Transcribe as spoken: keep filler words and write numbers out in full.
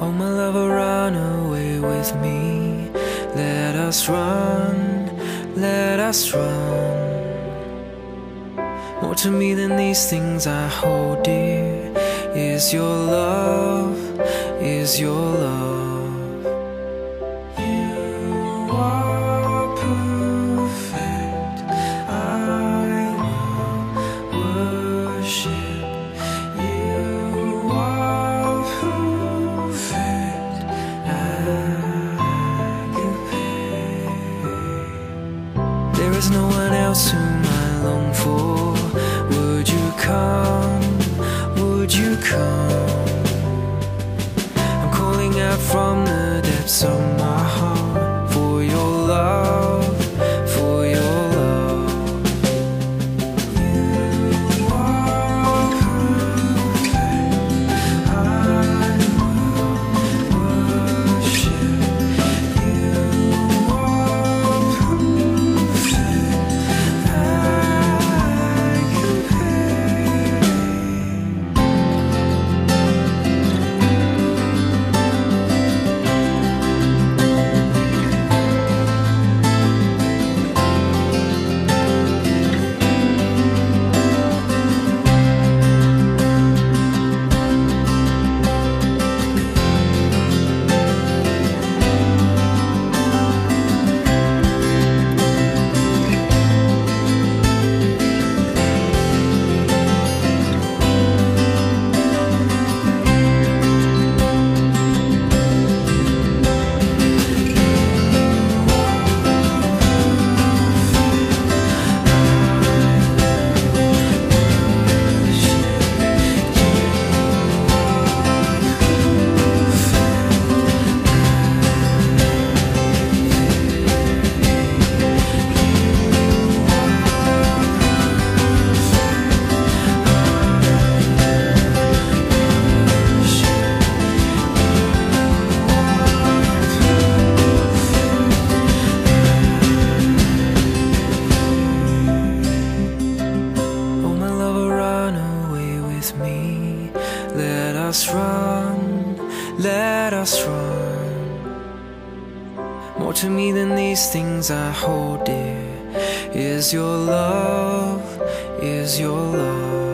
Oh my lover, run away with me. Let us run, let us run. More to me than these things I hold dear is your love, is your love. You are perfect, I will worship. There is no one else whom I long for. Would you come, would you come? I'm calling out from the depths of my heart for your love, for your love. You are perfect, I will worship. You are perfect, me. Let us run, let us run. More to me than these things I hold dear is your love, is your love.